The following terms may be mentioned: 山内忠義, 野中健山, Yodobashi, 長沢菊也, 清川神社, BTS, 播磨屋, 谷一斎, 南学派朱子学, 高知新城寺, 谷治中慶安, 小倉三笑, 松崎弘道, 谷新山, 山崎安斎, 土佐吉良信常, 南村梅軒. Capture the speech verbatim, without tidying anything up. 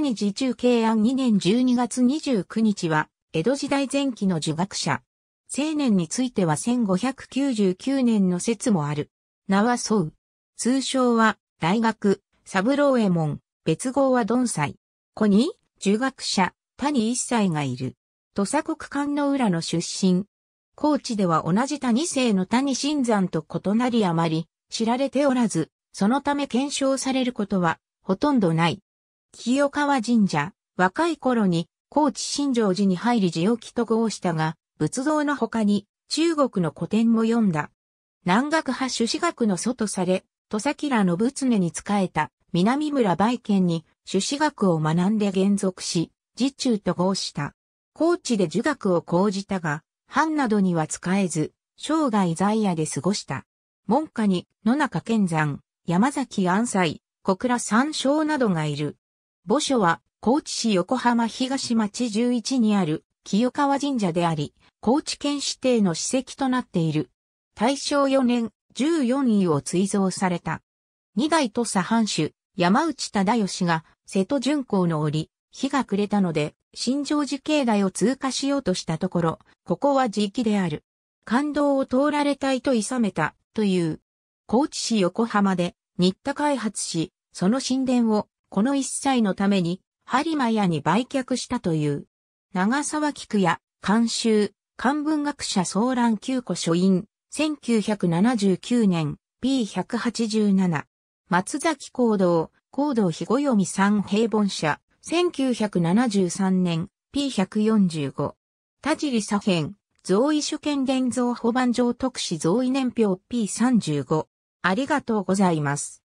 谷治中慶安にねんじゅうにがつにじゅうくにちは、江戸時代前期の儒学者。生年についてはせんごひゃくきゅうじゅうきゅうねんの説もある。名は宗。通称は、大学、三郎右衛門、別号は鈍斎。子に、儒学者、谷一斎がいる。土佐国関の浦の出身。高知では同じ谷姓の谷新山と異なりあまり知られておらず、そのため検証されることはほとんどない。清川神社、若い頃に高知新城寺に入り字を記と号したが、仏道の他に中国の古典も読んだ。南学派朱子学の祖とされ、土佐吉良信常に仕えた南村梅軒に朱子学を学んで還俗し、治中と号した。高知で儒学を講じたが、藩などには仕えず、生涯在野で過ごした。門下に野中健山、山崎安斎、小倉三笑などがいる。墓所は高知市横浜東町じゅういちにある清川神社であり、高知県指定の史跡となっている。たいしょうよねん、じゅうよんいを追贈された。二代土佐藩主、山内忠義が瀬戸巡行の折、日が暮れたので、新城寺境内を通過しようとしたところ、ここは寺域である。官道を通られたいと諌めた、という。高知市横浜で、新田開発し、その神殿を、この一切のために、播磨屋に売却したという。長沢菊也、監修、漢文学者総覧九庫書院、せんきゅうひゃくななじゅうきゅうねん、ページひゃくはちじゅうなな。松崎弘道、弘道日暦三平凡社。せんきゅうひゃくななじゅうさんねん、ページひゃくよんじゅうご。田尻左辺、贈位書見伝贈保番上特使贈位年表 ページさんじゅうご。ありがとうございます。